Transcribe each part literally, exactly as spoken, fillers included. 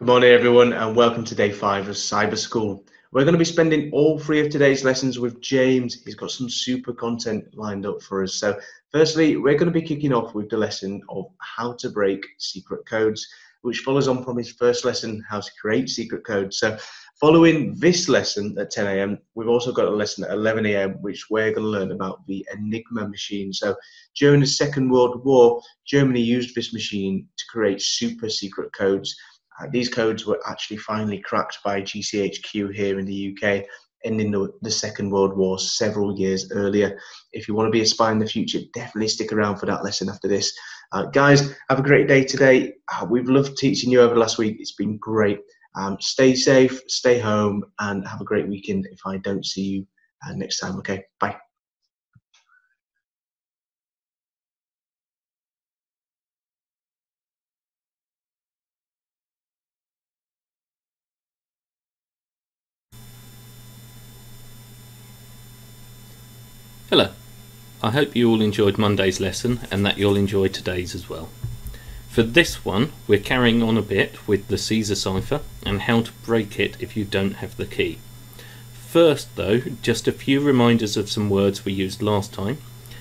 Good morning everyone and welcome to day five of Cyber School. We're going to be spending all three of today's lessons with James. He's got some super content lined up for us. So firstly, we're going to be kicking off with the lesson of how to break secret codes, which follows on from his first lesson, how to create secret codes. So following this lesson at ten A M, we've also got a lesson at eleven A M, which we're going to learn about the Enigma machine. So during the Second World War, Germany used this machine to create super secret codes. Uh, these codes were actually finally cracked by G C H Q here in the U K, ending the, the Second World War several years earlier. If you want to be a spy in the future, definitely stick around for that lesson after this. Uh, guys, have a great day today. Uh, we've loved teaching you over the last week. It's been great. Um, stay safe, stay home, and have a great weekend if I don't see you uh, next time. Okay, bye. Hello, I hope you all enjoyed Monday's lesson and that you'll enjoy today's as well. For this one, we're carrying on a bit with the Caesar cipher and how to break it if you don't have the key. First though, just a few reminders of some words we used last time.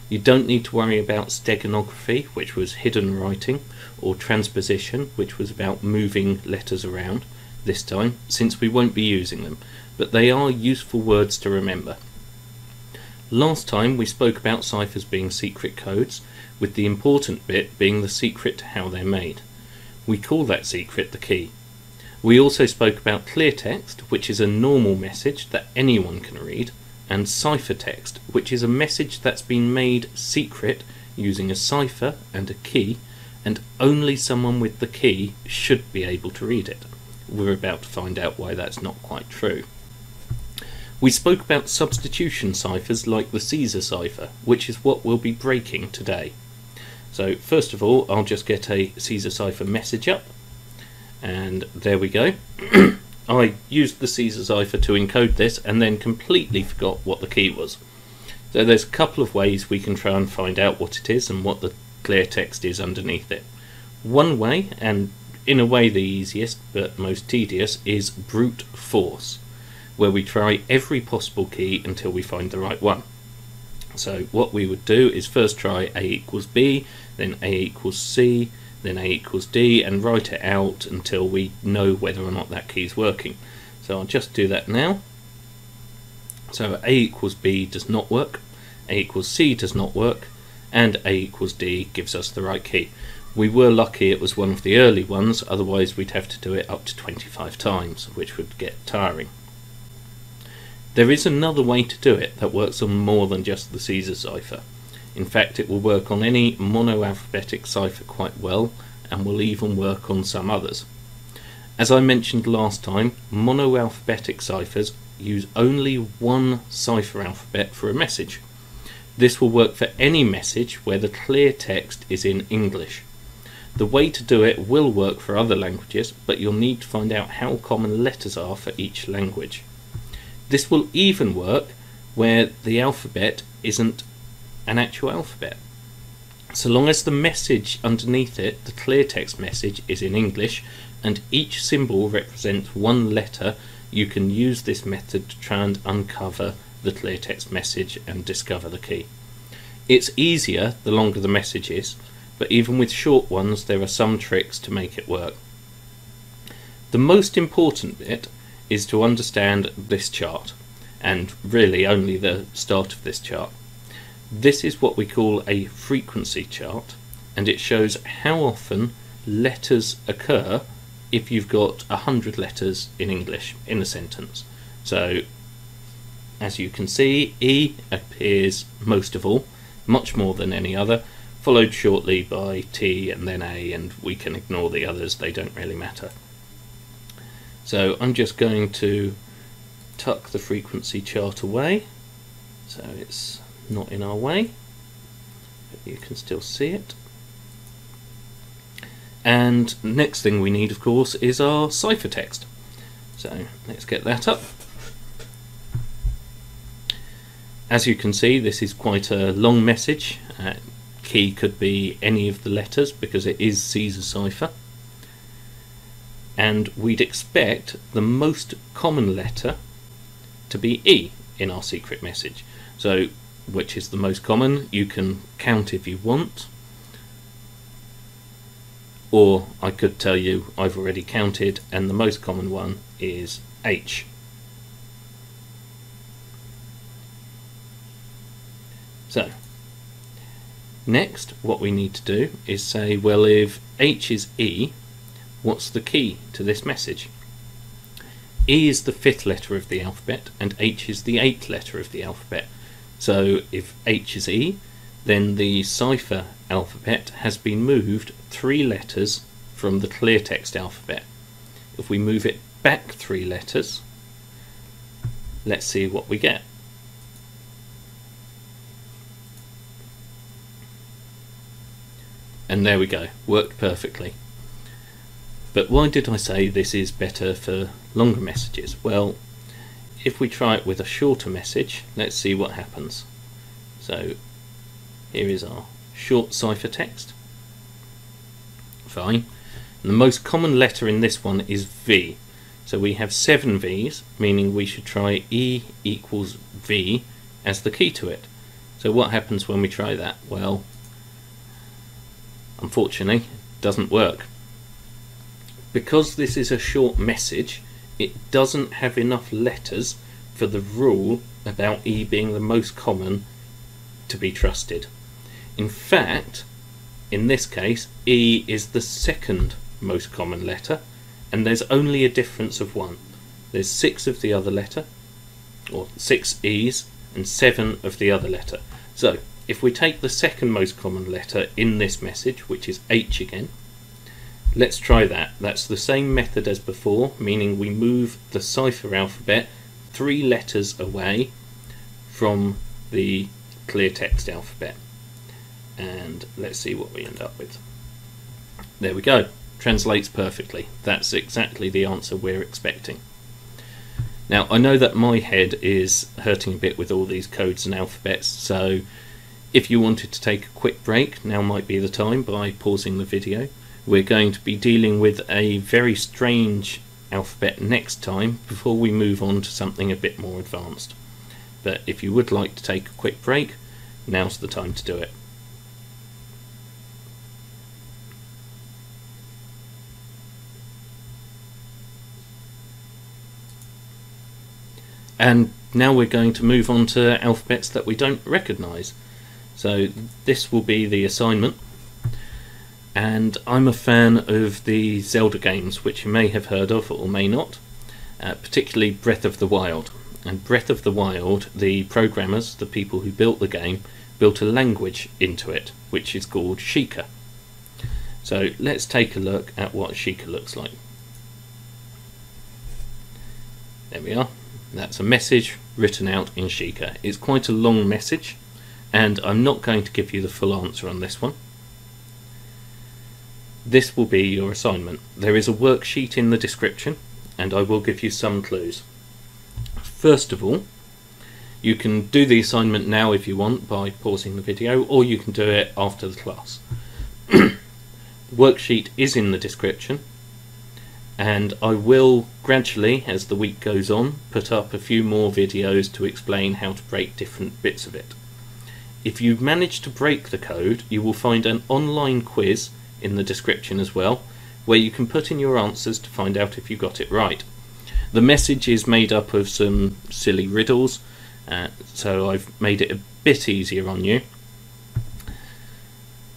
You don't need to worry about steganography, which was hidden writing, or transposition, which was about moving letters around this time, since we won't be using them, but they are useful words to remember. Last time we spoke about ciphers being secret codes, with the important bit being the secret to how they're made. We call that secret the key. We also spoke about clear text, which is a normal message that anyone can read, and ciphertext, which is a message that's been made secret using a cipher and a key, and only someone with the key should be able to read it. We're about to find out why that's not quite true. We spoke about substitution ciphers like the Caesar cipher, which is what we'll be breaking today. So first of all, I'll just get a Caesar cipher message up, and there we go. I used the Caesar cipher to encode this and then completely forgot what the key was. So there's a couple of ways we can try and find out what it is and what the clear text is underneath it. One way, and in a way the easiest but most tedious, is brute force, where we try every possible key until we find the right one. So what we would do is first try A equals B, then A equals C, then A equals D, and write it out until we know whether or not that key's working. So I'll just do that now. So A equals B does not work, A equals C does not work, and A equals D gives us the right key. We were lucky it was one of the early ones, otherwise we'd have to do it up to twenty-five times, which would get tiring. There is another way to do it that works on more than just the Caesar cipher. In fact, it will work on any monoalphabetic cipher quite well, and will even work on some others. As I mentioned last time, monoalphabetic ciphers use only one cipher alphabet for a message. This will work for any message where the clear text is in English. The way to do it will work for other languages, but you'll need to find out how common letters are for each language. This will even work where the alphabet isn't an actual alphabet. So long as the message underneath it, the clear text message, is in English and each symbol represents one letter, you can use this method to try and uncover the clear text message and discover the key. It's easier the longer the message is, but even with short ones there are some tricks to make it work. The most important bit is to understand this chart, and really only the start of this chart. This is what we call a frequency chart, and it shows how often letters occur if you've got a hundred letters in English in a sentence. So as you can see, E appears most of all, much more than any other, followed shortly by T and then A, and we can ignore the others, they don't really matter. So I'm just going to tuck the frequency chart away so it's not in our way, but you can still see it. And next thing we need, of course, is our ciphertext. So let's get that up. As you can see, this is quite a long message. Uh, key could be any of the letters because it is Caesar cipher. and we'd expect the most common letter to be E in our secret message, so which is the most common. You can count if you want, or I could tell you I've already counted and the most common one is H. So next what we need to do is say, well, if H is E, what's the key to this message? E is the fifth letter of the alphabet and H is the eighth letter of the alphabet. So if H is E, then the cipher alphabet has been moved three letters from the clear text alphabet. If we move it back three letters, let's see what we get. And there we go, worked perfectly. But why did I say this is better for longer messages? Well, if we try it with a shorter message, let's see what happens. So here is our short ciphertext. Fine. And the most common letter in this one is V. So we have seven V's, meaning we should try E equals V as the key to it. So what happens when we try that? Well, unfortunately, it doesn't work. Because this is a short message, it doesn't have enough letters for the rule about E being the most common to be trusted. In fact, in this case, E is the second most common letter, and there's only a difference of one. There's six of the other letter, or six E's, and seven of the other letter. So if we take the second most common letter in this message, which is H again, let's try that. That's the same method as before, meaning we move the cipher alphabet three letters away from the clear text alphabet. And let's see what we end up with. There we go. Translates perfectly. That's exactly the answer we're expecting. Now, I know that my head is hurting a bit with all these codes and alphabets, so if you wanted to take a quick break, now might be the time by pausing the video. We're going to be dealing with a very strange alphabet next time before we move on to something a bit more advanced. But if you would like to take a quick break, now's the time to do it. And now we're going to move on to alphabets that we don't recognise. So this will be the assignment. And I'm a fan of the Zelda games, which you may have heard of or may not, uh, particularly Breath of the Wild. And Breath of the Wild, the programmers, the people who built the game, built a language into it, which is called Sheikah. So let's take a look at what Sheikah looks like. There we are. That's a message written out in Sheikah. It's quite a long message, and I'm not going to give you the full answer on this one. This will be your assignment. There is a worksheet in the description and I will give you some clues. First of all, you can do the assignment now if you want by pausing the video, or you can do it after the class. The worksheet is in the description and I will gradually, as the week goes on, put up a few more videos to explain how to break different bits of it. If you manage to break the code, you will find an online quiz in the description as well, where you can put in your answers to find out if you got it right. The message is made up of some silly riddles, uh, so I've made it a bit easier on you.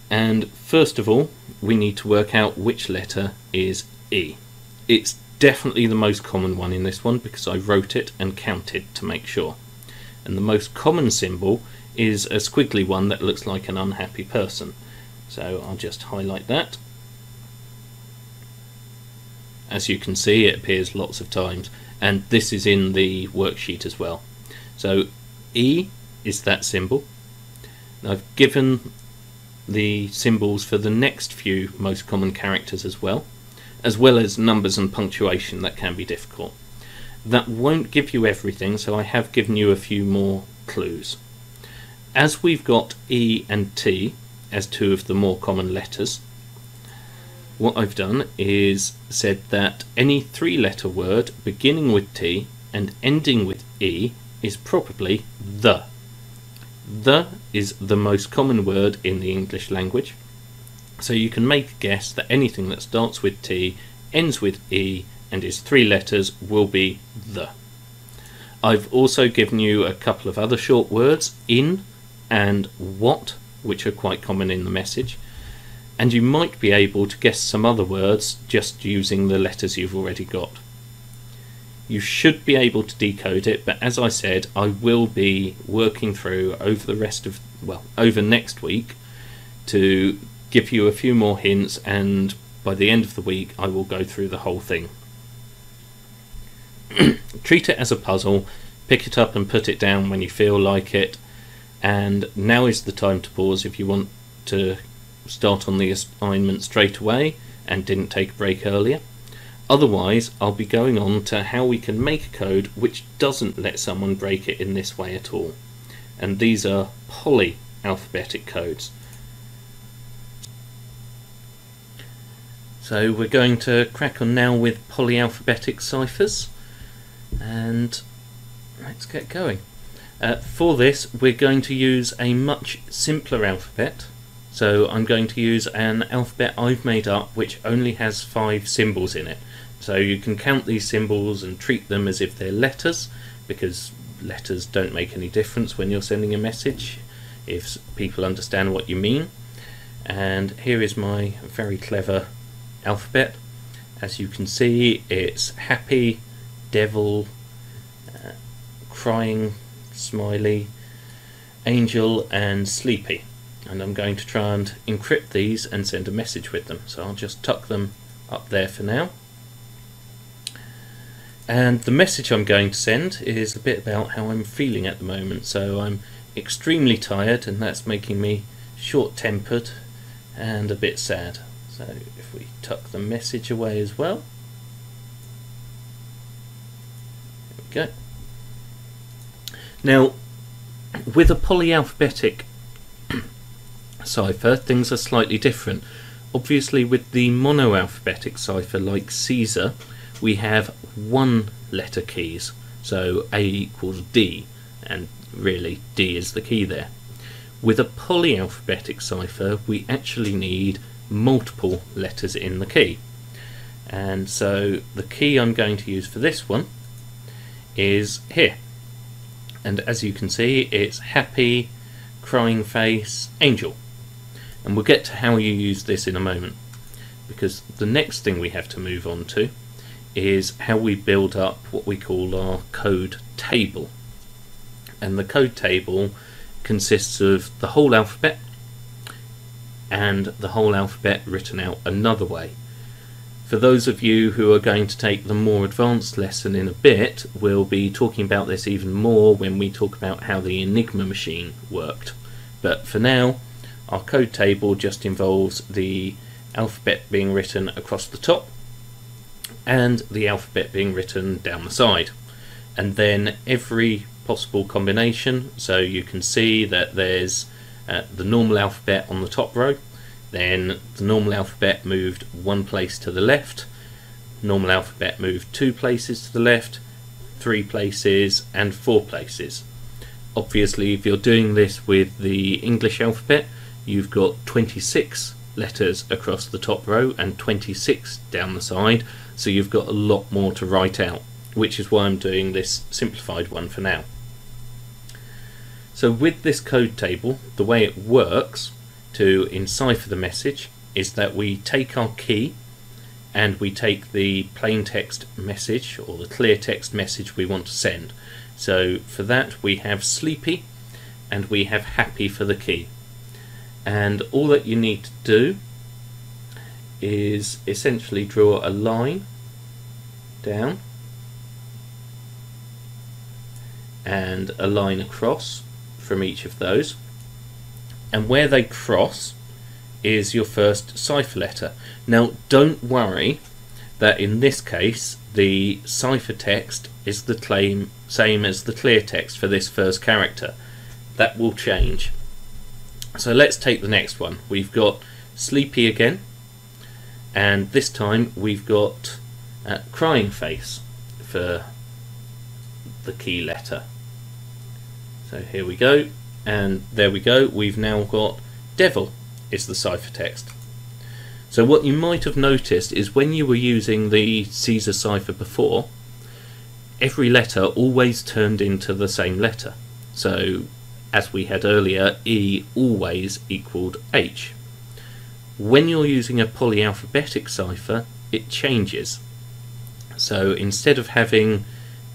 And first of all, we need to work out which letter is E. It's definitely the most common one in this one because I wrote it and counted to make sure. And the most common symbol is a squiggly one that looks like an unhappy person. So I'll just highlight that. As you can see, it appears lots of times, and this is in the worksheet as well. So E is that symbol. And I've given the symbols for the next few most common characters as well, as well as numbers and punctuation that can be difficult. That won't give you everything, so I have given you a few more clues. As we've got E and T as two of the more common letters, what I've done is said that any three-letter word beginning with T and ending with E is probably the. The is the most common word in the English language, so you can make a guess that anything that starts with T, ends with E, and is three letters will be the. I've also given you a couple of other short words, in and what, which are quite common in the message, and you might be able to guess some other words just using the letters you've already got. You should be able to decode it, but as I said, I will be working through over the rest of, well, over next week to give you a few more hints, and by the end of the week I will go through the whole thing. Treat it as a puzzle, pick it up and put it down when you feel like it, and now is the time to pause if you want to start on the assignment straight away and didn't take a break earlier. Otherwise, I'll be going on to how we can make a code which doesn't let someone break it in this way at all. And these are polyalphabetic codes. So we're going to crack on now with polyalphabetic ciphers, and let's get going. Uh, for this, we're going to use a much simpler alphabet. So I'm going to use an alphabet I've made up which only has five symbols in it. So you can count these symbols and treat them as if they're letters, because letters don't make any difference when you're sending a message if people understand what you mean. And here is my very clever alphabet. As you can see, it's happy, devil, uh, crying, smiley, angel and sleepy. And I'm going to try and encrypt these and send a message with them. So I'll just tuck them up there for now. And the message I'm going to send is a bit about how I'm feeling at the moment. So I'm extremely tired, and that's making me short-tempered and a bit sad. So if we tuck the message away as well. There we go. Now, with a polyalphabetic cipher, things are slightly different. Obviously, with the monoalphabetic cipher like Caesar, we have one letter keys, so A equals D, and really D is the key there. With a polyalphabetic cipher, we actually need multiple letters in the key, and so the key I'm going to use for this one is here, and as you can see, it's happy, crying face, angel. And we'll get to how you use this in a moment, because the next thing we have to move on to is how we build up what we call our code table. And the code table consists of the whole alphabet and the whole alphabet written out another way. For those of you who are going to take the more advanced lesson in a bit, we'll be talking about this even more when we talk about how the Enigma machine worked. But for now, our code table just involves the alphabet being written across the top and the alphabet being written down the side, and then every possible combination. So you can see that there's uh, the normal alphabet on the top row, then the normal alphabet moved one place to the left, normal alphabet moved two places to the left, three places and four places. Obviously, if you're doing this with the English alphabet, you've got twenty-six letters across the top row and twenty-six down the side, so you've got a lot more to write out, which is why I'm doing this simplified one for now. So with this code table, the way it works to encipher the message is that we take our key and we take the plain text message or the clear text message we want to send. So for that we have sleepy and we have happy for the key. And all that you need to do is essentially draw a line down and a line across from each of those, and where they cross is your first cipher letter. Now don't worry that in this case the ciphertext is the claim, same as the clear text for this first character. That will change. So let's take the next one. We've got sleepy again, and this time we've got uh, crying face for the key letter. So here we go, and there we go, we've now got devil is the ciphertext. So what you might have noticed is when you were using the Caesar cipher before, every letter always turned into the same letter. So as we had earlier, E always equaled H. When you're using a polyalphabetic cipher, it changes. So instead of having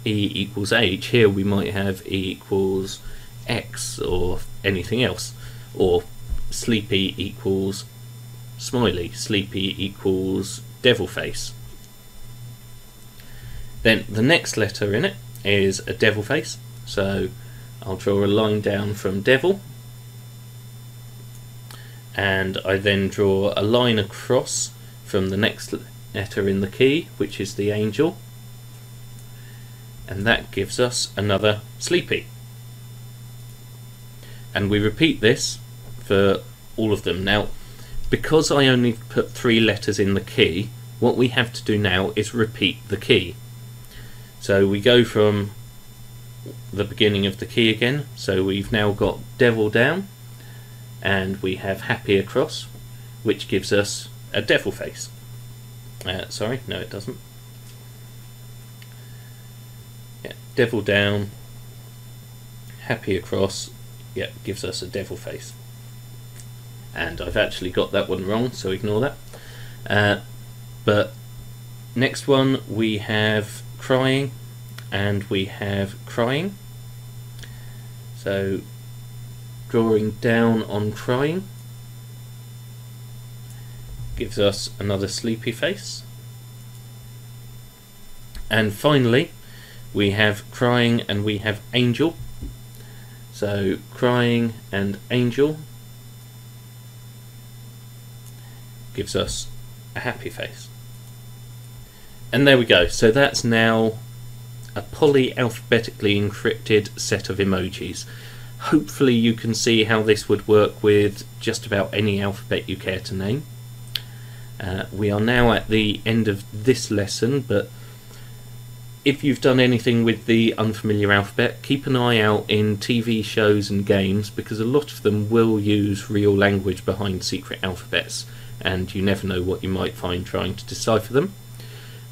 E equals H, here we might have E equals X or anything else, or sleepy equals smiley, sleepy equals devil face. Then the next letter in it is a devil face, so I'll draw a line down from devil, and I then draw a line across from the next letter in the key, which is the angel, and that gives us another sleepy. And we repeat this for all of them. Now, because I only put three letters in the key, what we have to do now is repeat the key. So we go from the beginning of the key again, so we've now got devil down, and we have happy across, which gives us a devil face. Uh, sorry, no it doesn't. Yeah, devil down, happy across, yeah, gives us a devil face. And I've actually got that one wrong, so ignore that. Uh, but next one we have crying, and we have crying. So drawing down on crying gives us another sleepy face. And finally we have crying and we have angel. So crying and angel gives us a happy face. And there we go. So that's now a polyalphabetically encrypted set of emojis. Hopefully you can see how this would work with just about any alphabet you care to name. Uh, we are now at the end of this lesson, but if you've done anything with the unfamiliar alphabet, keep an eye out in T V shows and games, because a lot of them will use real language behind secret alphabets, and you never know what you might find trying to decipher them.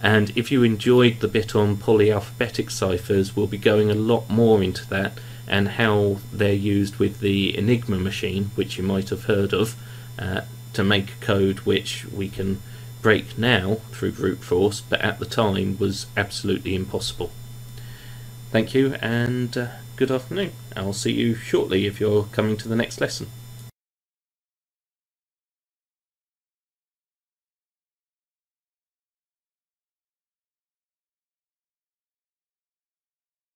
And if you enjoyed the bit on polyalphabetic ciphers, we'll be going a lot more into that and how they're used with the Enigma machine, which you might have heard of, uh, to make code which we can break now through brute force, but at the time was absolutely impossible. Thank you and uh, good afternoon. I'll see you shortly if you're coming to the next lesson.